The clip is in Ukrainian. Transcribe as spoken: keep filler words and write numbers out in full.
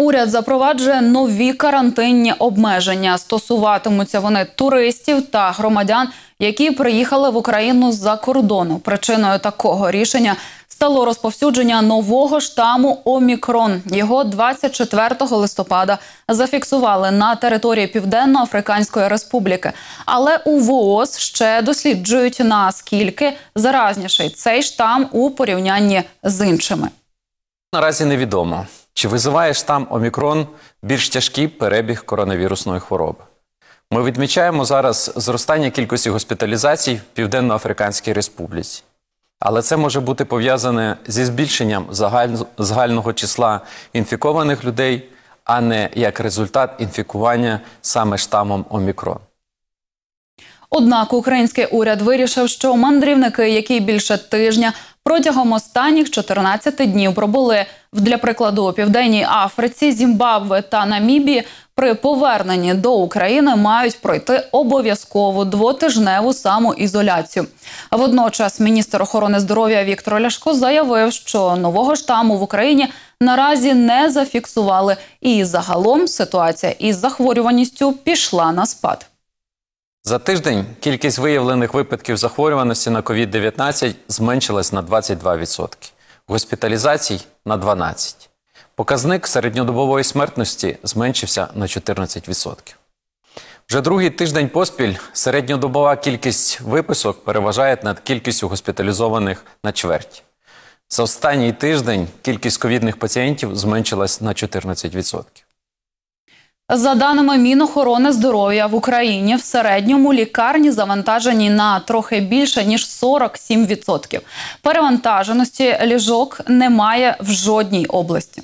Уряд запроваджує нові карантинні обмеження. Стосуватимуться вони туристів та громадян, які приїхали в Україну з-за кордону. Причиною такого рішення стало розповсюдження нового штаму «Омікрон». Його двадцять четвертого листопада зафіксували на території Південно-Африканської Республіки. Але у ВООЗ ще досліджують, наскільки заразніший цей штам у порівнянні з іншими. Наразі невідомо, чи визиває штам «Омікрон» більш тяжкий перебіг коронавірусної хвороби. Ми відмічаємо зараз зростання кількості госпіталізацій в Південно-Африканській Республіці. Але це може бути пов'язане зі збільшенням загального числа інфікованих людей, а не як результат інфікування саме штамом «Омікрон». Однак український уряд вирішив, що мандрівники, які більше тижня протягом останніх чотирнадцяти днів пробули, для прикладу, у Південній Африці, Зімбабве та Намібії, при поверненні до України мають пройти обов'язкову двотижневу самоізоляцію. Водночас міністр охорони здоров'я Віктор Ляшко заявив, що нового штаму в Україні наразі не зафіксували. І загалом ситуація із захворюваністю пішла на спад. За тиждень кількість виявлених випадків захворюваності на ковід дев'ятнадцять зменшилась на двадцять два відсотки, госпіталізацій – на дванадцять відсотків. Показник середньодобової смертності зменшився на чотирнадцять відсотків. Вже другий тиждень поспіль середньодобова кількість виписок переважає над кількістю госпіталізованих на чверть. За останній тиждень кількість ковідних пацієнтів зменшилась на чотирнадцять відсотків. За даними Мінохорони здоров'я, в Україні в середньому лікарні завантажені на трохи більше, ніж сорок сім відсотків. Перевантаженості ліжок немає в жодній області.